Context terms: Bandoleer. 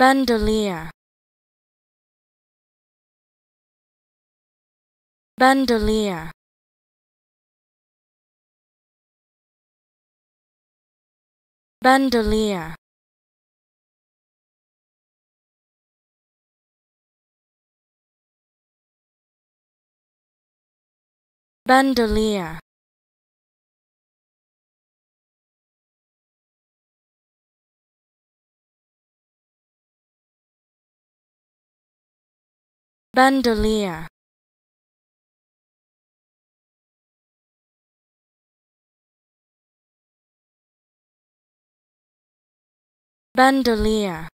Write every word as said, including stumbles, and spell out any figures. Bandoleer, Bandoleer. Bandoleer, Bandoleer, Bandoleer. Bandoleer.